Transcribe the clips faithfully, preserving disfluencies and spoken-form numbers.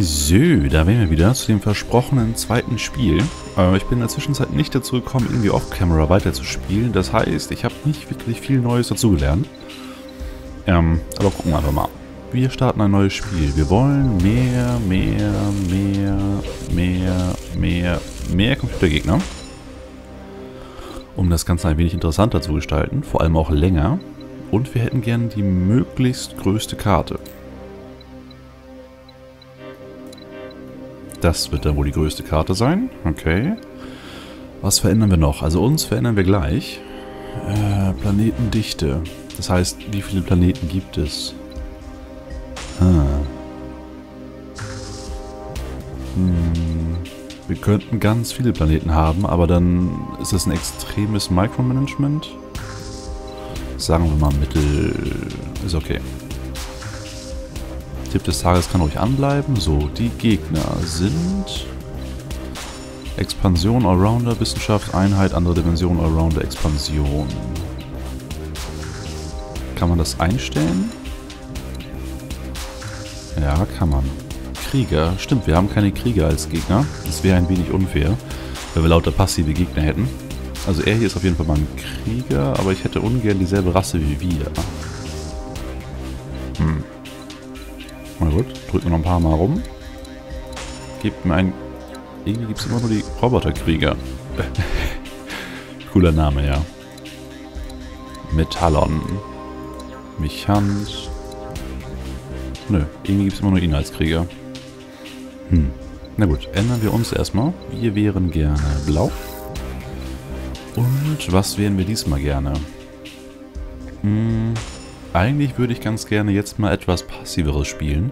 So, da wären wir wieder zu dem versprochenen zweiten Spiel. Äh, ich bin in der Zwischenzeit nicht dazu gekommen, irgendwie off-camera weiterzuspielen. Das heißt, ich habe nicht wirklich viel Neues dazugelernt. Ähm, aber gucken wir einfach mal. Wir starten ein neues Spiel. Wir wollen mehr, mehr, mehr, mehr, mehr, mehr Computergegner. Um das Ganze ein wenig interessanter zu gestalten, vor allem auch länger. Und wir hätten gerne die möglichst größte Karte. Das wird dann wohl die größte Karte sein. Okay. Was verändern wir noch? Also uns verändern wir gleich. Äh, Planetendichte. Das heißt, wie viele Planeten gibt es? Hm. Hm. Wir könnten ganz viele Planeten haben, aber dann ist das ein extremes Micromanagement. Sagen wir mal mittel... Ist okay. Tipp des Tages kann ruhig anbleiben. So, die Gegner sind Expansion, Allrounder, Wissenschaft, Einheit, andere Dimension, Allrounder, Expansion. Kann man das einstellen? Ja, kann man. Krieger. Stimmt, wir haben keine Krieger als Gegner. Das wäre ein wenig unfair, wenn wir lauter passive Gegner hätten. Also er hier ist auf jeden Fall mal ein Krieger, aber ich hätte ungern dieselbe Rasse wie wir. Hm. Na gut, drücken wir noch ein paar Mal rum. Gebt mir einen... Irgendwie gibt es immer nur die Roboterkrieger. Cooler Name, ja. Metallon. Mechant. Nö, irgendwie gibt es immer nur ihn als Krieger. Hm. Na gut, ändern wir uns erstmal. Wir wären gerne blau. Und was wären wir diesmal gerne? Hm... Eigentlich würde ich ganz gerne jetzt mal etwas Passiveres spielen.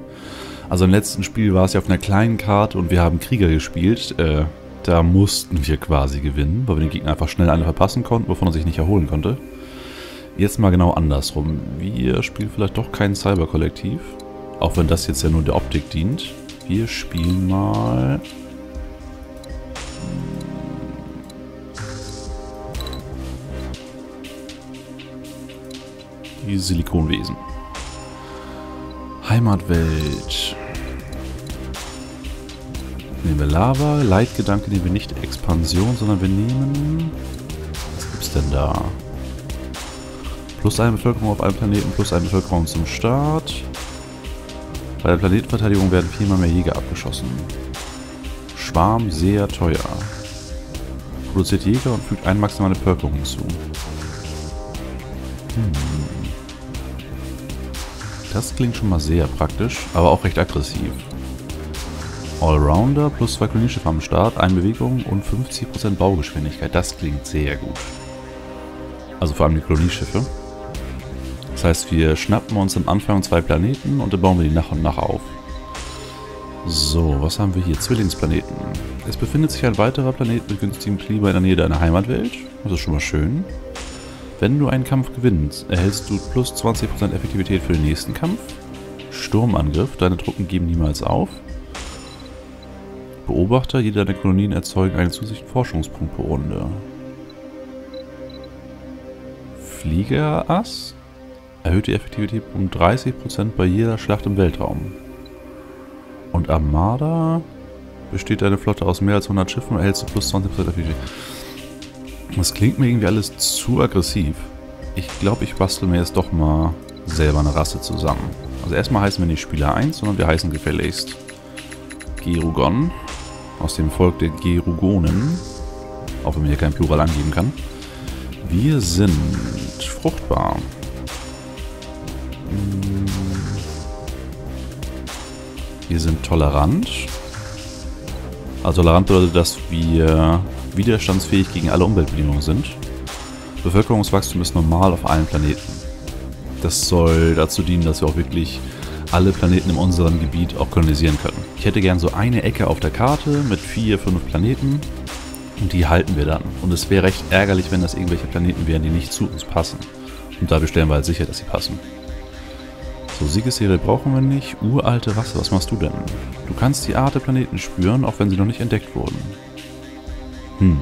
Also im letzten Spiel war es ja auf einer kleinen Karte und wir haben Krieger gespielt. Äh, da mussten wir quasi gewinnen, weil wir den Gegner einfach schnell einen verpassen konnten, wovon er sich nicht erholen konnte. Jetzt mal genau andersrum. Wir spielen vielleicht doch kein Cyberkollektiv, auch wenn das jetzt ja nur der Optik dient. Wir spielen mal... Die Silikonwesen. Heimatwelt. Nehmen wir Lava. Leitgedanke nehmen wir nicht Expansion, sondern wir nehmen... Was gibt's denn da? Plus eine Bevölkerung auf einem Planeten, plus eine Bevölkerung zum Start. Bei der Planetenverteidigung werden viermal mehr Jäger abgeschossen. Schwarm sehr teuer. Produziert Jäger und fügt eine maximale Bevölkerung hinzu. Hm. Das klingt schon mal sehr praktisch, aber auch recht aggressiv. Allrounder plus zwei Kolonieschiffe am Start, eine Bewegung und fünfzig Prozent Baugeschwindigkeit. Das klingt sehr gut. Also vor allem die Kolonieschiffe. Das heißt, wir schnappen uns am Anfang zwei Planeten und dann bauen wir die nach und nach auf. So, was haben wir hier? Zwillingsplaneten. Es befindet sich ein weiterer Planet mit günstigem Klima in der Nähe deiner Heimatwelt. Das ist schon mal schön. Wenn du einen Kampf gewinnst, erhältst du plus zwanzig Prozent Effektivität für den nächsten Kampf. Sturmangriff, deine Truppen geben niemals auf. Beobachter, jede deiner Kolonien erzeugen einen zusätzlichen Forschungspunkt pro Runde. Fliegerass, erhöht die Effektivität um dreißig Prozent bei jeder Schlacht im Weltraum. Und Armada, besteht deine Flotte aus mehr als hundert Schiffen, erhältst du plus zwanzig Prozent Effektivität. Das klingt mir irgendwie alles zu aggressiv. Ich glaube, ich bastel mir jetzt doch mal selber eine Rasse zusammen. Also erstmal heißen wir nicht Spieler eins, sondern wir heißen gefälligst Gerugonen. Aus dem Volk der Gerugonen. Auch wenn man hier kein Plural angeben kann. Wir sind fruchtbar. Wir sind tolerant. Also tolerant bedeutet, dass wir... widerstandsfähig gegen alle Umweltbedingungen sind. Bevölkerungswachstum ist normal auf allen Planeten. Das soll dazu dienen, dass wir auch wirklich alle Planeten in unserem Gebiet auch kolonisieren können. Ich hätte gern so eine Ecke auf der Karte mit vier, fünf Planeten und die halten wir dann. Und es wäre recht ärgerlich, wenn das irgendwelche Planeten wären, die nicht zu uns passen. Und da bestellen wir halt sicher, dass sie passen. So, Siegesserie brauchen wir nicht. Uralte Rasse, was machst du denn? Du kannst die Art der Planeten spüren, auch wenn sie noch nicht entdeckt wurden. Hm.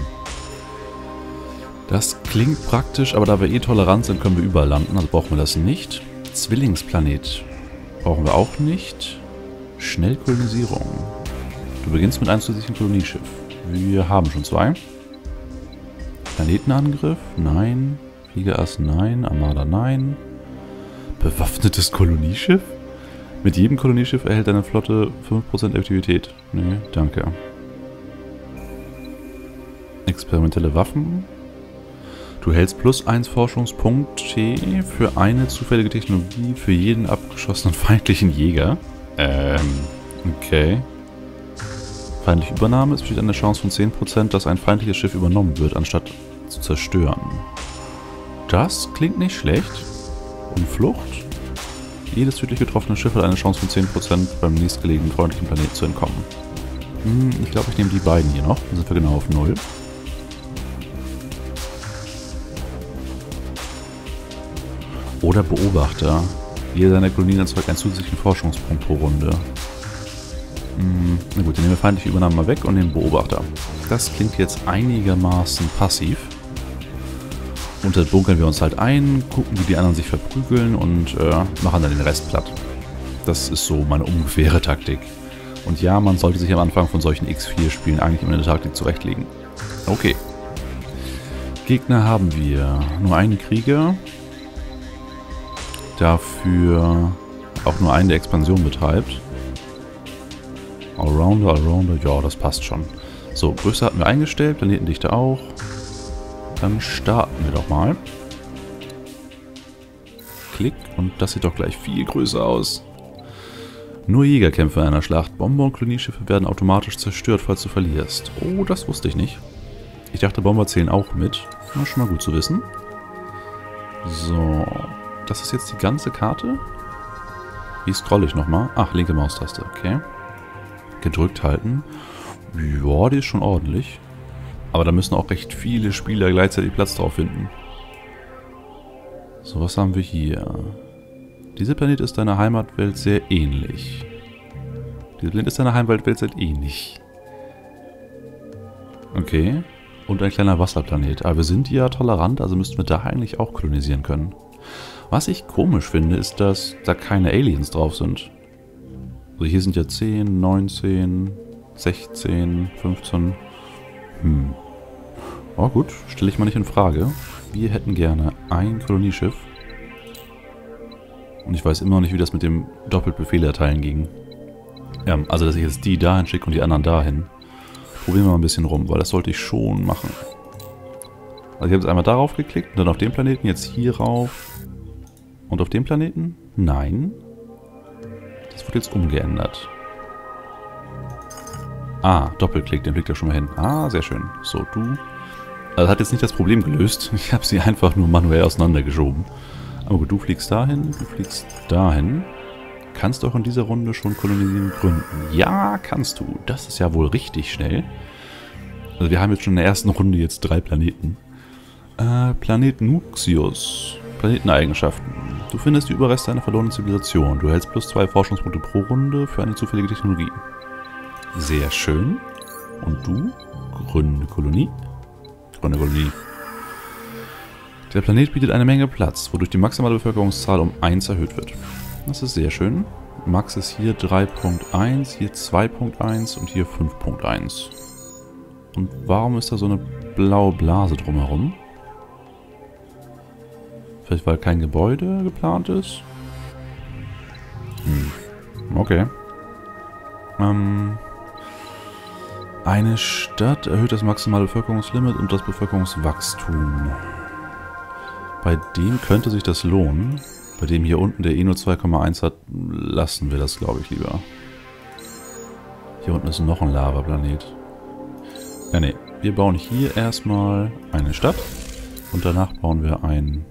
Das klingt praktisch, aber da wir eh tolerant sind, können wir überall landen, also brauchen wir das nicht. Zwillingsplanet brauchen wir auch nicht. Schnellkolonisierung. Du beginnst mit einem zusätzlichen Kolonieschiff. Wir haben schon zwei. Planetenangriff? Nein. Fliegerass? Nein. Armada? Nein. Bewaffnetes Kolonieschiff? Mit jedem Kolonieschiff erhält deine Flotte fünf Prozent Aktivität. Nee, danke. Experimentelle Waffen. Du hältst plus eins Forschungspunkte für eine zufällige Technologie für jeden abgeschossenen feindlichen Jäger. Ähm, okay. Feindliche Übernahme. Es besteht eine Chance von zehn Prozent, dass ein feindliches Schiff übernommen wird, anstatt zu zerstören. Das klingt nicht schlecht. Und Flucht. Jedes tödlich getroffene Schiff hat eine Chance von zehn Prozent, beim nächstgelegenen freundlichen Planeten zu entkommen. Hm, ich glaube, ich nehme die beiden hier noch. Dann sind wir genau auf null. Oder Beobachter. Jeder seiner Kolonien erzeugt einen zusätzlichen Forschungspunkt pro Runde. Hm, na gut, dann nehmen wir feindliche Übernahme mal weg und nehmen Beobachter. Das klingt jetzt einigermaßen passiv. Und dann bunkern wir uns halt ein, gucken, wie die anderen sich verprügeln und äh, machen dann den Rest platt. Das ist so meine ungefähre Taktik. Und ja, man sollte sich am Anfang von solchen X vier Spielen eigentlich immer eine Taktik zurechtlegen. Okay. Gegner haben wir. Nur einen Krieger. Dafür auch nur einen, der Expansion betreibt. Allrounder, Allrounder. Ja, das passt schon. So, Größe hatten wir eingestellt, Planetendichte auch. Dann starten wir doch mal. Klick. Und das sieht doch gleich viel größer aus. Nur Jägerkämpfe in einer Schlacht. Bomber und Kolonieschiffe werden automatisch zerstört, falls du verlierst. Oh, das wusste ich nicht. Ich dachte, Bomber zählen auch mit. Na, schon mal gut zu wissen. So. Das ist jetzt die ganze Karte. Wie scrolle ich nochmal? Ach, linke Maustaste. Okay. Gedrückt halten. Ja, die ist schon ordentlich. Aber da müssen auch recht viele Spieler gleichzeitig Platz drauf finden. So, was haben wir hier? Dieser Planet ist deiner Heimatwelt sehr ähnlich. Dieser Planet ist deiner Heimatwelt sehr ähnlich. Okay. Und ein kleiner Wasserplanet. Aber wir sind ja tolerant, also müssten wir da eigentlich auch kolonisieren können. Was ich komisch finde, ist, dass da keine Aliens drauf sind. Also hier sind ja zehn, neunzehn, sechzehn, fünfzehn... Hm. Oh gut, stelle ich mal nicht in Frage. Wir hätten gerne ein Kolonieschiff. Und ich weiß immer noch nicht, wie das mit dem Doppeltbefehl erteilen ging. Ja, also, dass ich jetzt die dahin schicke und die anderen dahin. Probieren wir mal ein bisschen rum, weil das sollte ich schon machen. Also ich habe jetzt einmal darauf geklickt und dann auf den Planeten, jetzt hier rauf. Und auf den Planeten? Nein. Das wird jetzt umgeändert. Ah, Doppelklick, den blickt er schon mal hin. Ah, sehr schön. So, du. Also das hat jetzt nicht das Problem gelöst. Ich habe sie einfach nur manuell auseinandergeschoben. Aber gut, du fliegst dahin, du fliegst dahin. Kannst auch in dieser Runde schon Kolonisieren gründen. Ja, kannst du. Das ist ja wohl richtig schnell. Also wir haben jetzt schon in der ersten Runde jetzt drei Planeten. Äh, Planet Nuxius. Planeteneigenschaften. Du findest die Überreste einer verlorenen Zivilisation. Du erhältst plus zwei Forschungspunkte pro Runde für eine zufällige Technologie. Sehr schön. Und du? Gründe Kolonie. Gründe Kolonie. Der Planet bietet eine Menge Platz, wodurch die maximale Bevölkerungszahl um eins erhöht wird. Das ist sehr schön. Max ist hier drei Punkt eins, hier zwei Punkt eins und hier fünf Punkt eins. Und warum ist da so eine blaue Blase drumherum? Vielleicht weil kein Gebäude geplant ist? Hm. Okay. Ähm... Eine Stadt erhöht das maximale Bevölkerungslimit und das Bevölkerungswachstum. Bei dem könnte sich das lohnen. Bei dem hier unten, der eh nur zwei Komma eins hat, lassen wir das, glaube ich, lieber. Hier unten ist noch ein Lavaplanet. Ja, nee. Wir bauen hier erstmal eine Stadt. Und danach bauen wir ein...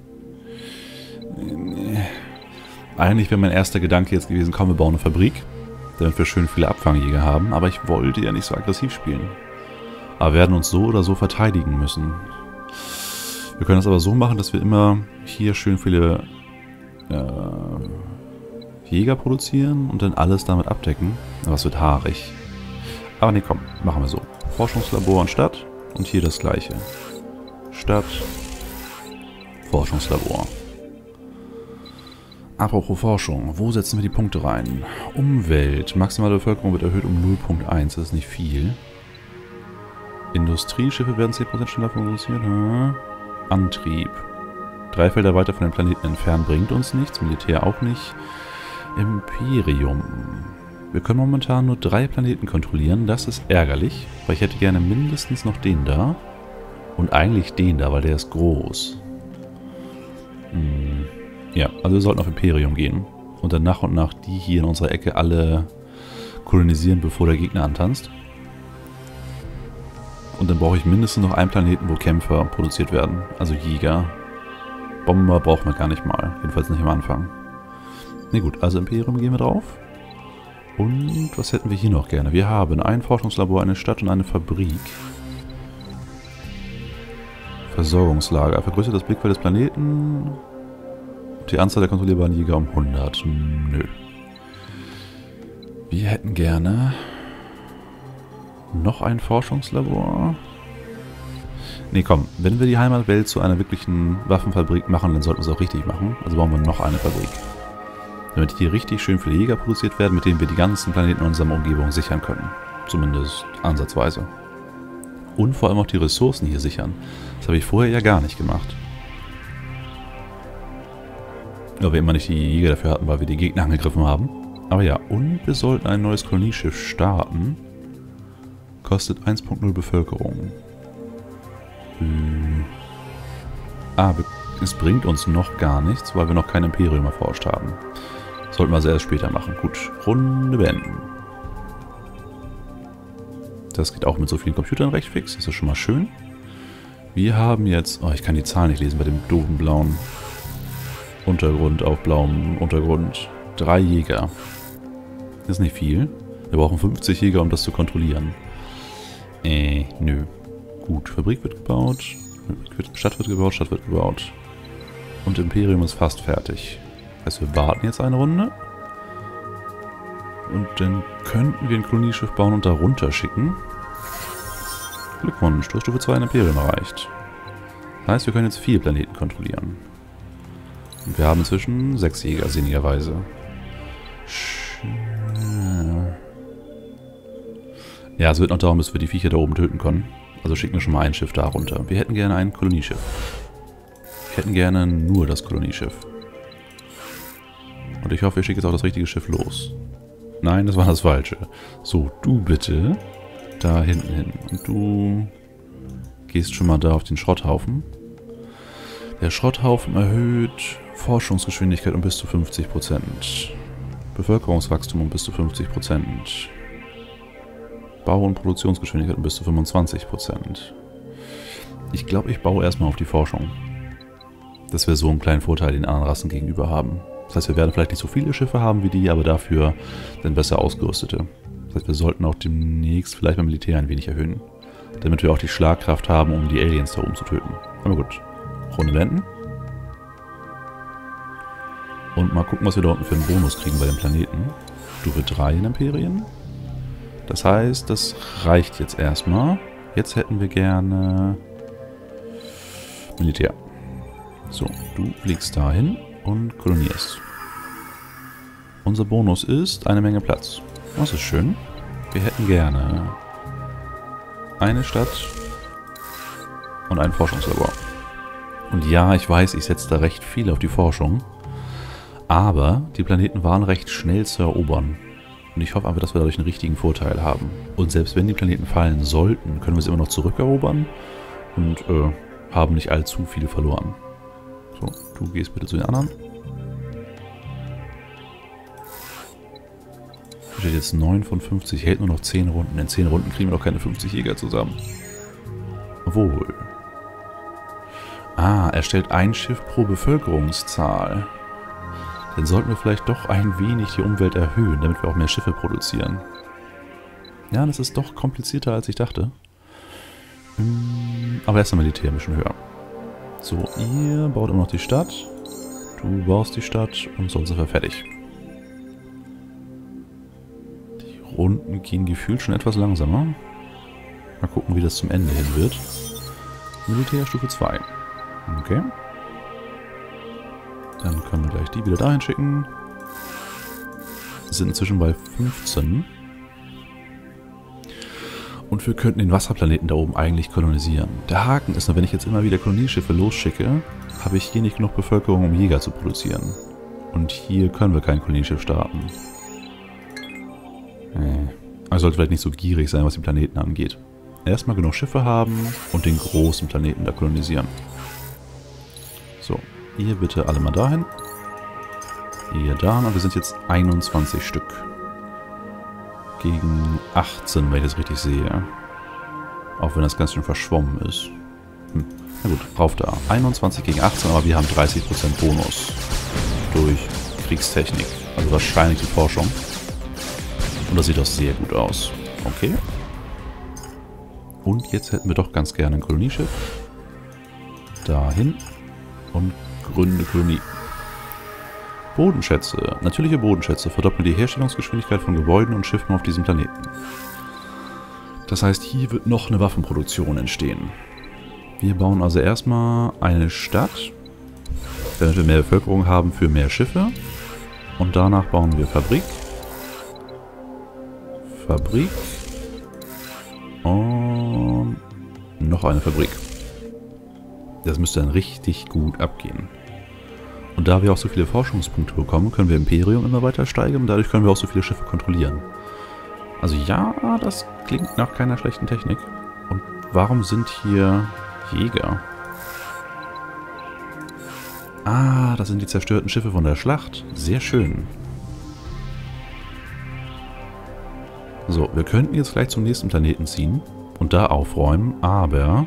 Eigentlich wäre mein erster Gedanke jetzt gewesen, komm, wir bauen eine Fabrik. Damit wir schön viele Abfangjäger haben, aber ich wollte ja nicht so aggressiv spielen. Aber wir werden uns so oder so verteidigen müssen. Wir können das aber so machen, dass wir immer hier schön viele äh, Jäger produzieren und dann alles damit abdecken. Aber es wird haarig. Aber nee, komm, machen wir so. Forschungslabor und Stadt und hier das gleiche. Stadt, Forschungslabor. Apropos Forschung, wo setzen wir die Punkte rein? Umwelt, maximale Bevölkerung wird erhöht um null Komma eins, das ist nicht viel. Industrieschiffe werden zehn Prozent schneller produziert. Hm. Antrieb. Drei Felder weiter von dem Planeten entfernt bringt uns nichts, Militär auch nicht. Imperium. Wir können momentan nur drei Planeten kontrollieren, das ist ärgerlich, weil ich hätte gerne mindestens noch den da. Und eigentlich den da, weil der ist groß. Hm. Ja, also wir sollten auf Imperium gehen und dann nach und nach die hier in unserer Ecke alle kolonisieren, bevor der Gegner antanzt. Und dann brauche ich mindestens noch einen Planeten, wo Kämpfer produziert werden. Also Jäger. Bomber brauchen wir gar nicht mal. Jedenfalls nicht am Anfang. Ne gut, also Imperium gehen wir drauf. Und was hätten wir hier noch gerne? Wir haben ein Forschungslabor, eine Stadt und eine Fabrik. Versorgungslager. Vergrößert das Blickfeld des Planeten. Die Anzahl der kontrollierbaren Jäger um hundert. Nö. Wir hätten gerne... Noch ein Forschungslabor? Nee, komm. Wenn wir die Heimatwelt zu einer wirklichen Waffenfabrik machen, dann sollten wir es auch richtig machen. Also brauchen wir noch eine Fabrik. Damit hier richtig schön viele Jäger produziert werden, mit denen wir die ganzen Planeten in unserer Umgebung sichern können. Zumindest ansatzweise. Und vor allem auch die Ressourcen hier sichern. Das habe ich vorher ja gar nicht gemacht. Weil wir immer nicht die Jäger dafür hatten, weil wir die Gegner angegriffen haben. Aber ja, und wir sollten ein neues Kolonieschiff starten. Kostet eins Komma null Bevölkerung. Hm. Ah, es bringt uns noch gar nichts, weil wir noch kein Imperium erforscht haben. Sollten wir also erst später machen. Gut, Runde beenden. Das geht auch mit so vielen Computern recht fix. Das ist schon mal schön. Wir haben jetzt... Oh, ich kann die Zahl nicht lesen bei dem doofen blauen Untergrund auf blauem Untergrund. Drei Jäger. Das ist nicht viel. Wir brauchen fünfzig Jäger, um das zu kontrollieren. Äh, nö. Gut, Fabrik wird gebaut, Stadt wird gebaut, Stadt wird gebaut. Und Imperium ist fast fertig. Also wir warten jetzt eine Runde. Und dann könnten wir ein Kolonieschiff bauen und da runter schicken. Glückwunsch, Stufe zwei in Imperium erreicht. Das heißt, wir können jetzt vier Planeten kontrollieren. Und wir haben inzwischen sechs Jäger, sinnigerweise. Ja, es wird noch darum, bis wir die Viecher da oben töten können. Also schicken wir schon mal ein Schiff da runter. Wir hätten gerne ein Kolonieschiff. Wir hätten gerne nur das Kolonieschiff. Und ich hoffe, ihr schickt jetzt auch das richtige Schiff los. Nein, das war das Falsche. So, du bitte da hinten hin. Und du gehst schon mal da auf den Schrotthaufen. Der Schrotthaufen erhöht Forschungsgeschwindigkeit um bis zu fünfzig Prozent. Bevölkerungswachstum um bis zu fünfzig Prozent. Bau- und Produktionsgeschwindigkeit um bis zu fünfundzwanzig Prozent. Ich glaube, ich baue erstmal auf die Forschung. Dass wir so einen kleinen Vorteil den anderen Rassen gegenüber haben. Das heißt, wir werden vielleicht nicht so viele Schiffe haben wie die, aber dafür dann besser ausgerüstete. Das heißt, wir sollten auch demnächst vielleicht beim Militär ein wenig erhöhen. Damit wir auch die Schlagkraft haben, um die Aliens da oben zu töten. Aber gut. Runde wenden. Und mal gucken, was wir da unten für einen Bonus kriegen bei den Planeten. Stufe drei in Imperien. Das heißt, das reicht jetzt erstmal. Jetzt hätten wir gerne Militär. So, du fliegst dahin und kolonierst. Unser Bonus ist eine Menge Platz. Das ist schön. Wir hätten gerne eine Stadt und ein Forschungslabor. Und ja, ich weiß, ich setze da recht viel auf die Forschung. Aber die Planeten waren recht schnell zu erobern. Und ich hoffe aber, dass wir dadurch einen richtigen Vorteil haben. Und selbst wenn die Planeten fallen sollten, können wir sie immer noch zurückerobern und äh, haben nicht allzu viele verloren. So, du gehst bitte zu den anderen. Da steht jetzt neun von fünfzig, hält nur noch zehn Runden. In zehn Runden kriegen wir doch keine fünfzig Jäger zusammen. Obwohl. Ah, er stellt ein Schiff pro Bevölkerungszahl. Dann sollten wir vielleicht doch ein wenig die Umwelt erhöhen, damit wir auch mehr Schiffe produzieren. Ja, das ist doch komplizierter, als ich dachte. Aber erst einmal Militär ein bisschen höher. So, ihr baut immer noch die Stadt. Du baust die Stadt und sonst sind wir fertig. Die Runden gehen gefühlt schon etwas langsamer. Mal gucken, wie das zum Ende hin wird. Militär Stufe zwei. Okay. Dann können wir gleich die wieder dahin schicken. Wir sind inzwischen bei fünfzehn. Und wir könnten den Wasserplaneten da oben eigentlich kolonisieren. Der Haken ist nur, wenn ich jetzt immer wieder Kolonieschiffe losschicke, habe ich hier nicht genug Bevölkerung, um Jäger zu produzieren. Und hier können wir kein Kolonieschiff starten. Also sollte vielleicht nicht so gierig sein, was die Planeten angeht. Erstmal genug Schiffe haben und den großen Planeten da kolonisieren. So, ihr bitte alle mal dahin. Ihr dahin. Und wir sind jetzt einundzwanzig Stück. Gegen achtzehn, wenn ich das richtig sehe. Auch wenn das ganz schön verschwommen ist. Hm. Na gut, rauf da. einundzwanzig gegen achtzehn, aber wir haben dreißig Prozent Bonus. Durch Kriegstechnik. Also wahrscheinlich die Forschung. Und das sieht auch sehr gut aus. Okay. Und jetzt hätten wir doch ganz gerne ein Kolonieschiff. Dahin. Und gründe Kolonie. Bodenschätze. Natürliche Bodenschätze verdoppeln die Herstellungsgeschwindigkeit von Gebäuden und Schiffen auf diesem Planeten. Das heißt, hier wird noch eine Waffenproduktion entstehen. Wir bauen also erstmal eine Stadt, damit wir mehr Bevölkerung haben für mehr Schiffe. Und danach bauen wir Fabrik. Fabrik. Und noch eine Fabrik. Das müsste dann richtig gut abgehen. Und da wir auch so viele Forschungspunkte bekommen, können wir Imperium immer weiter steigern und dadurch können wir auch so viele Schiffe kontrollieren. Also ja, das klingt nach keiner schlechten Technik. Und warum sind hier Jäger? Ah, das sind die zerstörten Schiffe von der Schlacht. Sehr schön. So, wir könnten jetzt gleich zum nächsten Planeten ziehen und da aufräumen, aber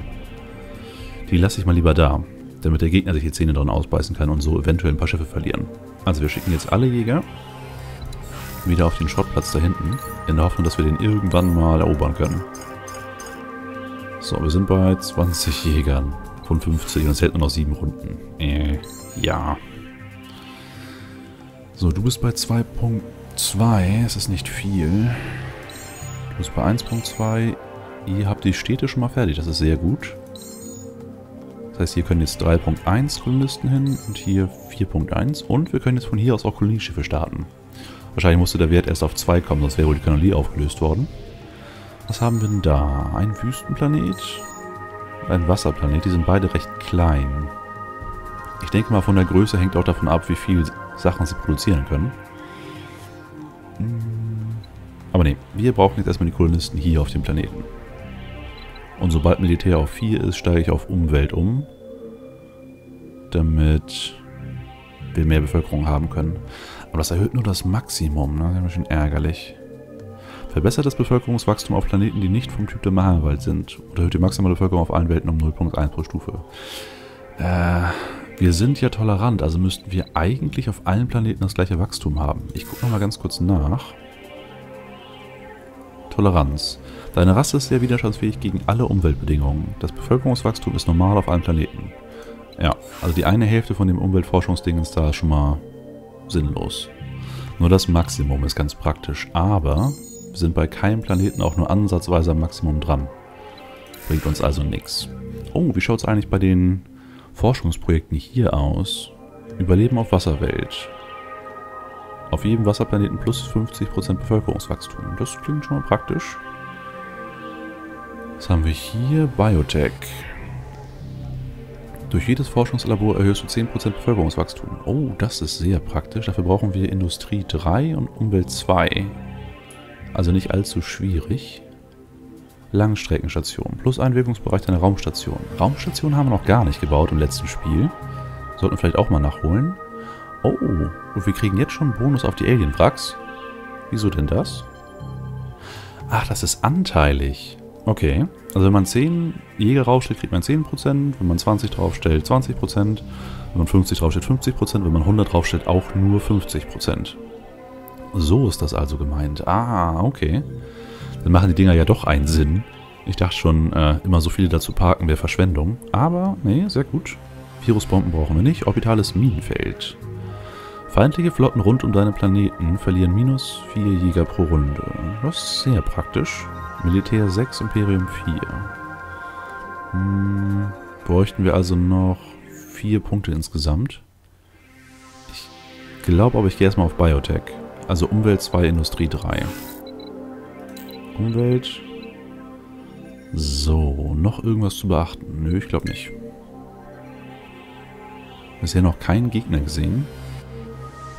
die lasse ich mal lieber da. Damit der Gegner sich die Zähne dran ausbeißen kann und so eventuell ein paar Schiffe verlieren. Also wir schicken jetzt alle Jäger wieder auf den Schrottplatz da hinten, in der Hoffnung, dass wir den irgendwann mal erobern können. So, wir sind bei zwanzig Jägern von fünfzig und es hält nur noch sieben Runden. Äh, ja. So, du bist bei zwei Punkt zwei, es ist nicht viel. Du bist bei eins Punkt zwei, ihr habt die Städte schon mal fertig, das ist sehr gut. Das heißt, hier können jetzt drei Punkt eins Kolonisten hin und hier vier Punkt eins. Und wir können jetzt von hier aus auch Kolonieschiffe starten. Wahrscheinlich musste der Wert erst auf zwei kommen, sonst wäre wohl die Kolonie aufgelöst worden. Was haben wir denn da? Ein Wüstenplanet und ein Wasserplanet. Die sind beide recht klein. Ich denke mal, von der Größe hängt auch davon ab, wie viele Sachen sie produzieren können. Aber ne, wir brauchen jetzt erstmal die Kolonisten hier auf dem Planeten. Und sobald Militär auf vier ist, steige ich auf Umwelt um, damit wir mehr Bevölkerung haben können. Aber das erhöht nur das Maximum, ne? Das ist ein bisschen ärgerlich. Verbessert das Bevölkerungswachstum auf Planeten, die nicht vom Typ der Maharwald sind. Und erhöht die maximale Bevölkerung auf allen Welten um null Komma eins pro Stufe. Äh, wir sind ja tolerant, also müssten wir eigentlich auf allen Planeten das gleiche Wachstum haben. Ich gucke nochmal ganz kurz nach. Toleranz. Deine Rasse ist sehr widerstandsfähig gegen alle Umweltbedingungen. Das Bevölkerungswachstum ist normal auf allen Planeten. Ja, also die eine Hälfte von dem Umweltforschungsdingens da ist schon mal sinnlos. Nur das Maximum ist ganz praktisch, aber wir sind bei keinem Planeten auch nur ansatzweise am Maximum dran. Bringt uns also nichts. Oh, wie schaut es eigentlich bei den Forschungsprojekten hier aus? Überleben auf Wasserwelt. Auf jedem Wasserplaneten plus fünfzig Prozent Bevölkerungswachstum. Das klingt schon mal praktisch. Was haben wir hier? Biotech. Durch jedes Forschungslabor erhöhst du zehn Prozent Bevölkerungswachstum. Oh, das ist sehr praktisch. Dafür brauchen wir Industrie drei und Umwelt zwei. Also nicht allzu schwierig. Langstreckenstation. Plus Einwirkungsbereich deiner Raumstation. Raumstation haben wir noch gar nicht gebaut im letzten Spiel. Sollten wir vielleicht auch mal nachholen. Oh, und wir kriegen jetzt schon Bonus auf die Alien-Wracks. Wieso denn das? Ach, das ist anteilig. Okay, also wenn man zehn Jäger draufstellt, kriegt man zehn Prozent. Wenn man zwanzig draufstellt, zwanzig Prozent. Wenn man fünfzig draufstellt, fünfzig Prozent. Wenn man hundert draufstellt, auch nur fünfzig Prozent. So ist das also gemeint. Ah, okay. Dann machen die Dinger ja doch einen Sinn. Ich dachte schon, äh, immer so viele dazu parken wäre Verschwendung. Aber, nee, sehr gut. Virusbomben brauchen wir nicht. Orbitales Minenfeld. Feindliche Flotten rund um deine Planeten verlieren minus vier Jäger pro Runde. Das ist sehr praktisch. Militär sechs, Imperium vier. Hm, bräuchten wir also noch vier Punkte insgesamt. glaube aber, ich gehe erstmal auf Biotech. Also Umwelt zwei, Industrie drei. Umwelt. So, noch irgendwas zu beachten? Nö, ich glaube nicht. Bisher noch keinen Gegner gesehen.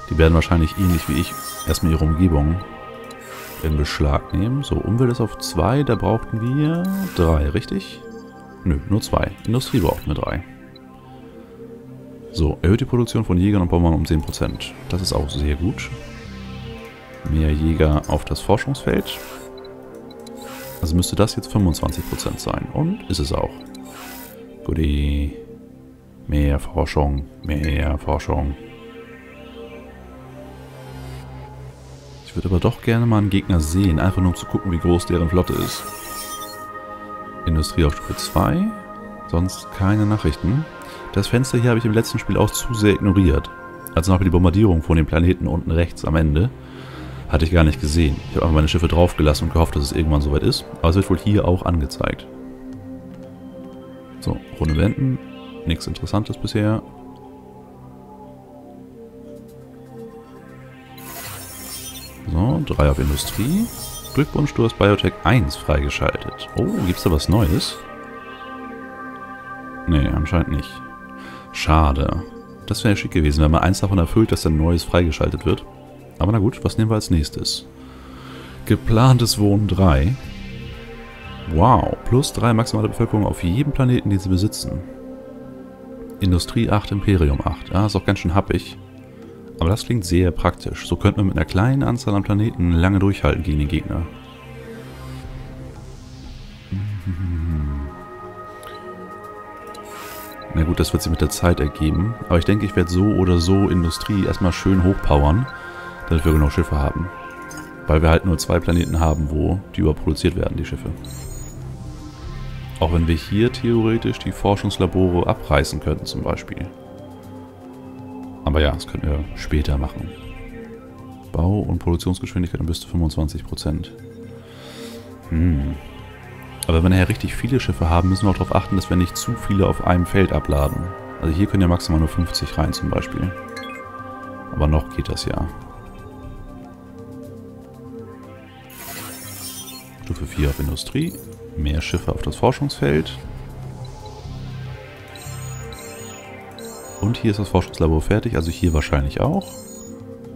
Die werden wahrscheinlich ähnlich wie ich erstmal ihre Umgebung in Beschlag nehmen. So, Umwelt ist auf zwei, da brauchten wir drei, richtig? Nö, nur zwei. Industrie brauchten wir drei. So, erhöht die Produktion von Jägern und Bombern um zehn Prozent. Das ist auch sehr gut. Mehr Jäger auf das Forschungsfeld. Also müsste das jetzt fünfundzwanzig Prozent sein. Und ist es auch. Goodie. Mehr Forschung. Mehr Forschung. Ich würde aber doch gerne mal einen Gegner sehen. Einfach nur um zu gucken, wie groß deren Flotte ist. Industrie auf Stufe zwei. Sonst keine Nachrichten. Das Fenster hier habe ich im letzten Spiel auch zu sehr ignoriert. Also noch die Bombardierung von dem Planeten unten rechts am Ende. Hatte ich gar nicht gesehen. Ich habe einfach meine Schiffe draufgelassen und gehofft, dass es irgendwann soweit ist. Aber es wird wohl hier auch angezeigt. So, Runde wenden. Nichts Interessantes bisher. So, drei auf Industrie. Glückwunsch, du hast Biotech eins freigeschaltet. Oh, gibt's da was Neues? Nee, anscheinend nicht. Schade. Das wäre ja schick gewesen, wenn man eins davon erfüllt, dass dann Neues freigeschaltet wird. Aber na gut, was nehmen wir als nächstes? Geplantes Wohnen drei. Wow, plus drei maximale Bevölkerung auf jedem Planeten, den sie besitzen. Industrie acht, Imperium acht. Ah, ist auch ganz schön happig. Aber das klingt sehr praktisch. So könnte man mit einer kleinen Anzahl an Planeten lange durchhalten gegen den Gegner. Na gut, das wird sich mit der Zeit ergeben. Aber ich denke, ich werde so oder so Industrie erstmal schön hochpowern, damit wir genug Schiffe haben. Weil wir halt nur zwei Planeten haben, wo die überproduziert werden, die Schiffe. Auch wenn wir hier theoretisch die Forschungslabore abreißen könnten zum Beispiel. Aber ja, das können wir später machen. Bau- und Produktionsgeschwindigkeit um bis zu fünfundzwanzig Prozent. Hm. Aber wenn wir nachher richtig viele Schiffe haben, müssen wir auch darauf achten, dass wir nicht zu viele auf einem Feld abladen. Also hier können ja maximal nur fünfzig rein zum Beispiel. Aber noch geht das ja. Stufe vier auf Industrie, mehr Schiffe auf das Forschungsfeld. Und hier ist das Forschungslabor fertig, also hier wahrscheinlich auch.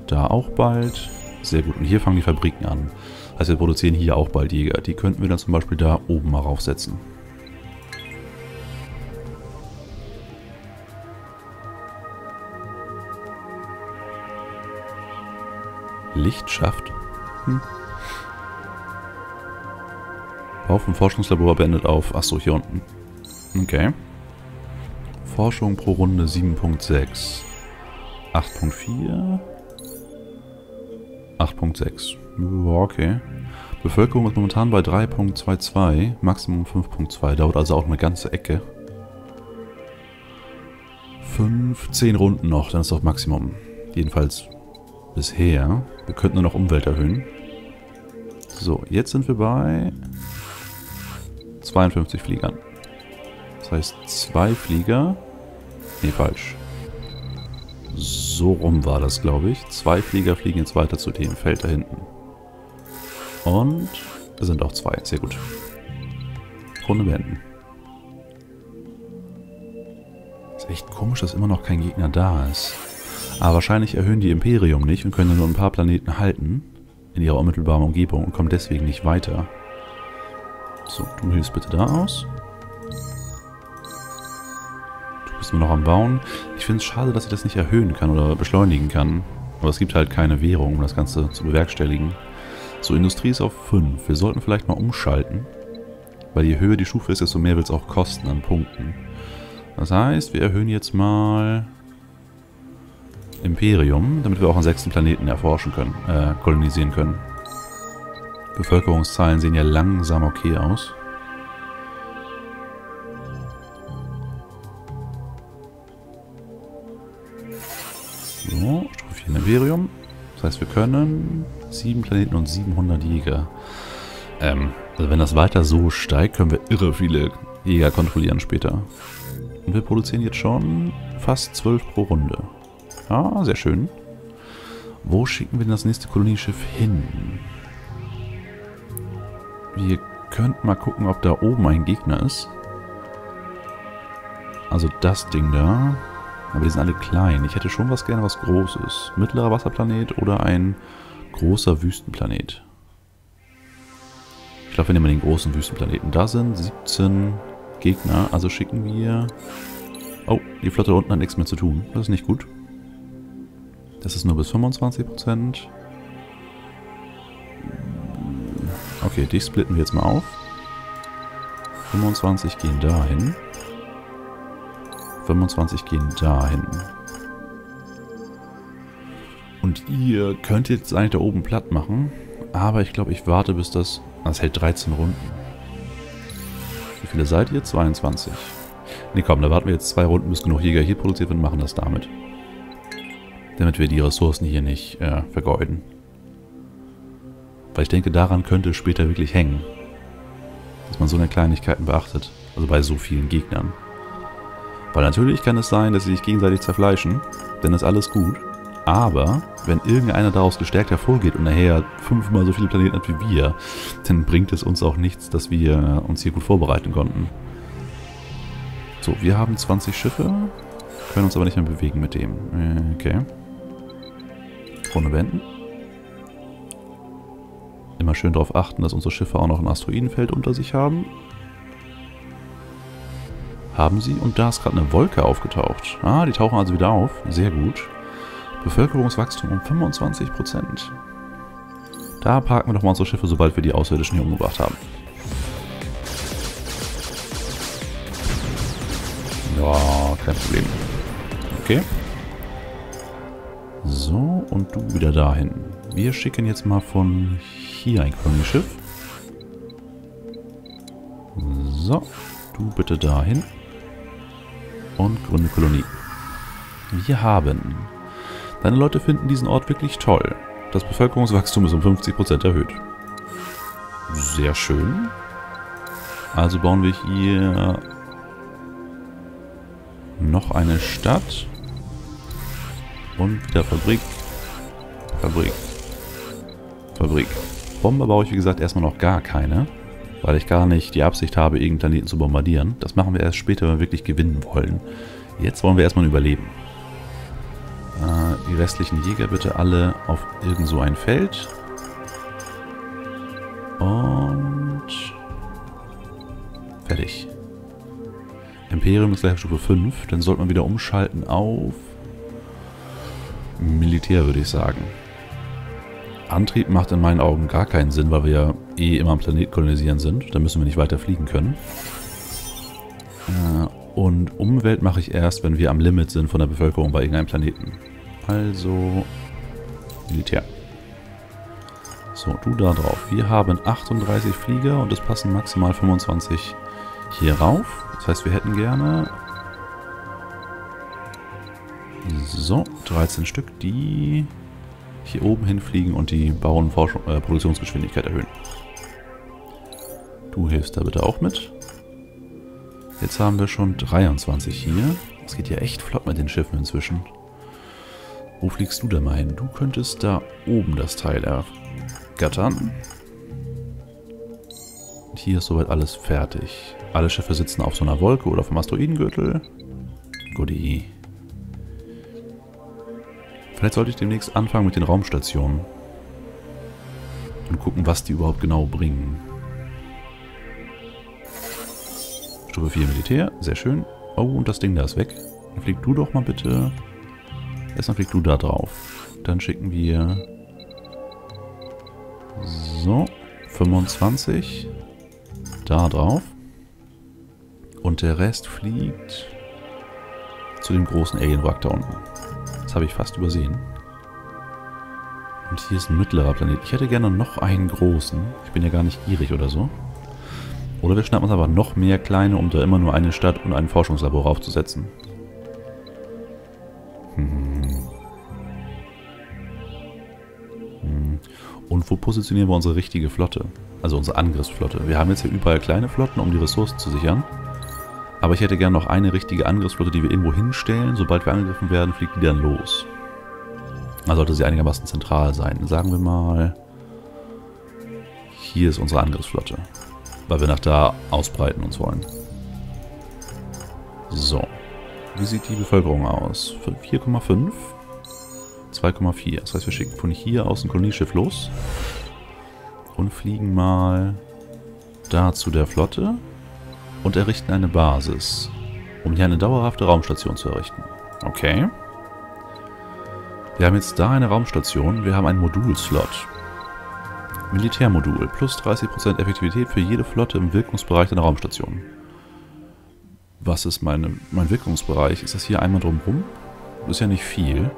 Da auch bald. Sehr gut, und hier fangen die Fabriken an. Also wir produzieren hier auch bald Jäger. Die könnten wir dann zum Beispiel da oben mal raufsetzen. Lichtschaft? Hm. Bau vom Forschungslabor beendet auf... Achso, hier unten. Okay. Forschung pro Runde sieben Komma sechs. acht Komma vier. acht Komma sechs. Okay. Bevölkerung ist momentan bei drei Komma zweiundzwanzig. Maximum fünf Komma zwei. Dauert also auch eine ganze Ecke. fünfzehn Runden noch, dann ist das Maximum. Jedenfalls bisher. Wir könnten nur noch Umwelt erhöhen. So, jetzt sind wir bei... zweiundfünfzig Fliegern. Das heißt, zwei Flieger... Ne, falsch. So rum war das, glaube ich. Zwei Flieger fliegen jetzt weiter zu dem Feld da hinten. Und... es sind auch zwei. Sehr gut. Runde beenden. Ist echt komisch, dass immer noch kein Gegner da ist. Aber wahrscheinlich erhöhen die Imperium nicht und können nur ein paar Planeten halten. In ihrer unmittelbaren Umgebung und kommen deswegen nicht weiter. So, du hilfst bitte da aus. Du bist nur noch am Bauen. Ich finde es schade, dass ich das nicht erhöhen kann oder beschleunigen kann. Aber es gibt halt keine Währung, um das Ganze zu bewerkstelligen. So, Industrie ist auf fünf. Wir sollten vielleicht mal umschalten. Weil je höher die Stufe ist, desto mehr wird es auch kosten an Punkten. Das heißt, wir erhöhen jetzt mal Imperium, damit wir auch einen sechsten Planeten erforschen können, äh, kolonisieren können. Bevölkerungszahlen sehen ja langsam okay aus. So, Stufe vier Imperium. Das heißt, wir können sieben Planeten und siebenhundert Jäger. Ähm, also wenn das weiter so steigt, können wir irre viele Jäger kontrollieren später. Und wir produzieren jetzt schon fast zwölf pro Runde. Ah, sehr schön. Wo schicken wir denn das nächste Kolonieschiff hin? Wir könnten mal gucken, ob da oben ein Gegner ist. Also das Ding da. Aber die sind alle klein. Ich hätte schon was gerne, was Großes. Mittlerer Wasserplanet oder ein großer Wüstenplanet. Ich glaube, wir nehmen den großen Wüstenplaneten. Da sind siebzehn Gegner. Also schicken wir... Oh, die Flotte da unten hat nichts mehr zu tun. Das ist nicht gut. Das ist nur bis fünfundzwanzig Prozent. Okay, die splitten wir jetzt mal auf. fünfundzwanzig gehen dahin. fünfundzwanzig gehen dahin. Und ihr könnt jetzt eigentlich da oben platt machen. Aber ich glaube, ich warte, bis das... Das hält dreizehn Runden. Wie viele seid ihr? zweiundzwanzig. Ne, komm, da warten wir jetzt zwei Runden, bis genug Jäger hier produziert werden, machen das damit. Damit wir die Ressourcen hier nicht äh, vergeuden. Weil ich denke, daran könnte es später wirklich hängen. Dass man so eine Kleinigkeiten beachtet. Also bei so vielen Gegnern. Weil natürlich kann es sein, dass sie sich gegenseitig zerfleischen. Denn ist alles gut. Aber wenn irgendeiner daraus gestärkt hervorgeht und nachher fünfmal so viele Planeten hat wie wir, dann bringt es uns auch nichts, dass wir uns hier gut vorbereiten konnten. So, wir haben zwanzig Schiffe, können uns aber nicht mehr bewegen mit dem. Okay. Runde beenden. Immer schön darauf achten, dass unsere Schiffe auch noch ein Asteroidenfeld unter sich haben. Haben sie. Und da ist gerade eine Wolke aufgetaucht. Ah, die tauchen also wieder auf. Sehr gut. Bevölkerungswachstum um fünfundzwanzig Prozent. Da parken wir doch mal unsere Schiffe, sobald wir die Außerirdischen hier umgebracht haben. Ja, kein Problem. Okay. So, und du wieder dahin. Wir schicken jetzt mal von hier ein Kolonieschiff. So, du bitte dahin. Und gründe Kolonie. Wir haben... Deine Leute finden diesen Ort wirklich toll. Das Bevölkerungswachstum ist um fünfzig Prozent erhöht. Sehr schön. Also bauen wir hier noch eine Stadt. Und wieder Fabrik. Fabrik. Fabrik. Bomber baue ich, wie gesagt, erstmal noch gar keine. Weil ich gar nicht die Absicht habe, irgendeinen Planeten zu bombardieren. Das machen wir erst später, wenn wir wirklich gewinnen wollen. Jetzt wollen wir erstmal überleben. Die restlichen Jäger bitte alle auf irgend so ein Feld. Und... Fertig. Imperium ist gleich auf Stufe fünf. Dann sollte man wieder umschalten auf... Militär, würde ich sagen. Antrieb macht in meinen Augen gar keinen Sinn, weil wir ja eh immer am Planet kolonisieren sind. Da müssen wir nicht weiter fliegen können. Äh... Und Umwelt mache ich erst, wenn wir am Limit sind von der Bevölkerung bei irgendeinem Planeten. Also Militär. So, du da drauf. Wir haben achtunddreißig Flieger und es passen maximal fünfundzwanzig hier rauf. Das heißt, wir hätten gerne... So, dreizehn Stück, die hier oben hinfliegen und die Bau- und Forschung, äh, Produktionsgeschwindigkeit erhöhen. Du hilfst da bitte auch mit. Jetzt haben wir schon dreiundzwanzig hier. Es geht ja echt flott mit den Schiffen inzwischen. Wo fliegst du da mal hin? Du könntest da oben das Teil ergattern. Und hier ist soweit alles fertig. Alle Schiffe sitzen auf so einer Wolke oder auf dem Asteroidengürtel. Goodie. Vielleicht sollte ich demnächst anfangen mit den Raumstationen. Und gucken, was die überhaupt genau bringen. Stufe vier Militär, sehr schön. Oh, und das Ding da ist weg. Dann flieg du doch mal bitte. Erstmal flieg du da drauf. Dann schicken wir... So, fünfundzwanzig. Da drauf. Und der Rest fliegt... zu dem großen Alien-Wrack da unten. Das habe ich fast übersehen. Und hier ist ein mittlerer Planet. Ich hätte gerne noch einen großen. Ich bin ja gar nicht gierig oder so. Oder wir schnappen uns aber noch mehr kleine, um da immer nur eine Stadt und ein Forschungslabor aufzusetzen. Hm. Hm. Und wo positionieren wir unsere richtige Flotte? Also unsere Angriffsflotte. Wir haben jetzt hier überall kleine Flotten, um die Ressourcen zu sichern. Aber ich hätte gern noch eine richtige Angriffsflotte, die wir irgendwo hinstellen. Sobald wir angegriffen werden, fliegt die dann los. Also sollte sie einigermaßen zentral sein. Sagen wir mal, hier ist unsere Angriffsflotte, weil wir nach da ausbreiten uns wollen. So. Wie sieht die Bevölkerung aus? vier Komma fünf? zwei Komma vier. Das heißt, wir schicken von hier aus ein Kolonieschiff los. Und fliegen mal da zu der Flotte. Und errichten eine Basis. Um hier eine dauerhafte Raumstation zu errichten. Okay. Wir haben jetzt da eine Raumstation. Wir haben einen Modulslot. Militärmodul. Plus dreißig Prozent Effektivität für jede Flotte im Wirkungsbereich einer Raumstation. Was ist meine, mein Wirkungsbereich? Ist das hier einmal drumherum? Ist ja nicht viel.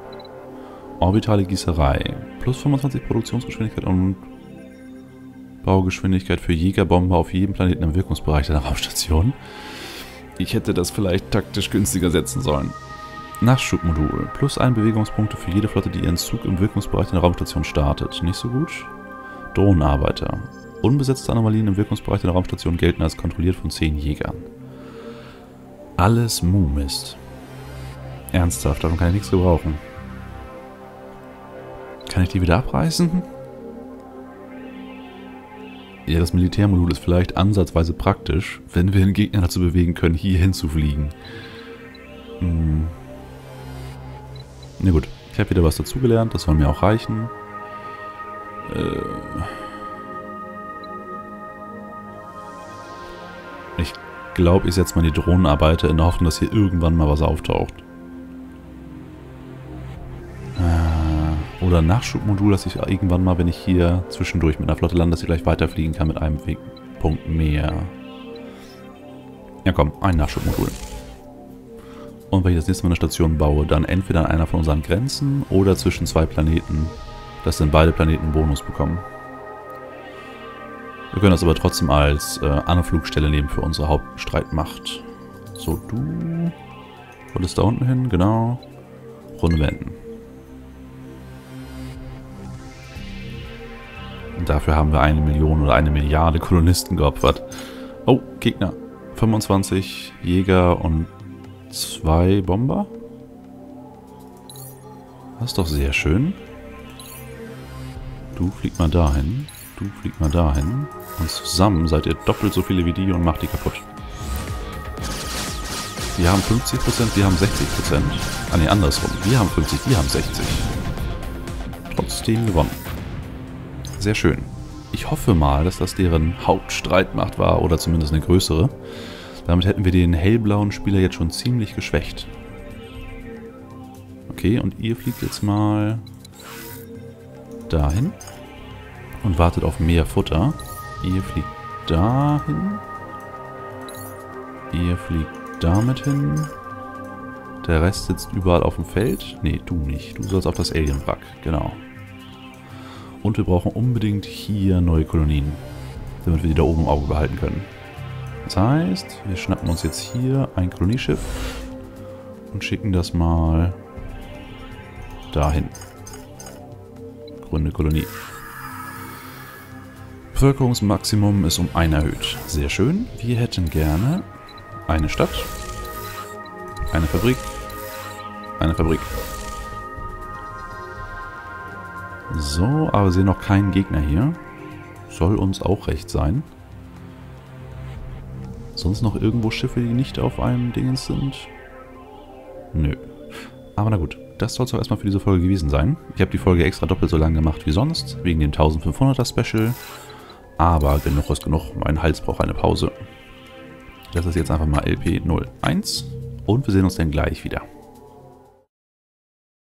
Orbitale Gießerei. Plus fünfundzwanzig Produktionsgeschwindigkeit und Baugeschwindigkeit für Jägerbomber auf jedem Planeten im Wirkungsbereich der Raumstation. Ich hätte das vielleicht taktisch günstiger setzen sollen. Nachschubmodul. Plus ein Bewegungspunkte für jede Flotte, die ihren Zug im Wirkungsbereich der Raumstation startet. Nicht so gut. Drohnenarbeiter. Unbesetzte Anomalien im Wirkungsbereich der Raumstation gelten als kontrolliert von zehn Jägern. Alles Muhmist. Ernsthaft, davon kann ich nichts gebrauchen. Kann ich die wieder abreißen? Ja, das Militärmodul ist vielleicht ansatzweise praktisch, wenn wir den Gegner dazu bewegen können, hier hinzufliegen. Hm. Na gut, ich habe wieder was dazugelernt, das soll mir auch reichen. Äh ich Ich glaube, ich setze mal die Drohnenarbeiter in der Hoffnung, dass hier irgendwann mal was auftaucht. Oder ein Nachschubmodul, dass ich irgendwann mal, wenn ich hier zwischendurch mit einer Flotte lande, dass ich gleich weiterfliegen kann mit einem Punkt mehr. Ja komm, ein Nachschubmodul. Und wenn ich das nächste Mal eine Station baue, dann entweder an einer von unseren Grenzen oder zwischen zwei Planeten, dass dann beide Planeten einen Bonus bekommen. Wir können das aber trotzdem als äh, Anflugstelle nehmen für unsere Hauptstreitmacht. So, du wolltest da unten hin, genau. Runde wenden. Und dafür haben wir eine Million oder eine Milliarde Kolonisten geopfert. Oh, Gegner. fünfundzwanzig Jäger und zwei Bomber. Das ist doch sehr schön. Du flieg mal dahin. Du flieg mal dahin. Und zusammen seid ihr doppelt so viele wie die und macht die kaputt. Die haben fünfzig Prozent, die haben sechzig Prozent. Ah ne, andersrum. Wir haben fünfzig, die haben sechzig. Trotzdem gewonnen. Sehr schön. Ich hoffe mal, dass das deren Hauptstreitmacht war oder zumindest eine größere. Damit hätten wir den hellblauen Spieler jetzt schon ziemlich geschwächt. Okay, und ihr fliegt jetzt mal dahin. Und wartet auf mehr Futter. Ihr fliegt dahin. Ihr fliegt damit hin. Der Rest sitzt überall auf dem Feld. Nee, du nicht. Du sollst auf das Alienwrack. Genau. Und wir brauchen unbedingt hier neue Kolonien. Damit wir die da oben im Auge behalten können. Das heißt, wir schnappen uns jetzt hier ein Kolonieschiff. Und schicken das mal dahin. Gründe Kolonie. Bevölkerungsmaximum ist um ein erhöht. Sehr schön. Wir hätten gerne eine Stadt, eine Fabrik, eine Fabrik. So, aber wir sehen noch keinen Gegner hier. Soll uns auch recht sein. Sonst noch irgendwo Schiffe, die nicht auf einem Dingens sind? Nö. Aber na gut. Das soll es auch erstmal für diese Folge gewesen sein. Ich habe die Folge extra doppelt so lang gemacht wie sonst, wegen dem fünfzehnhunderter Special. Aber genug ist genug, mein Hals braucht eine Pause. Das ist jetzt einfach mal L P null eins und wir sehen uns dann gleich wieder.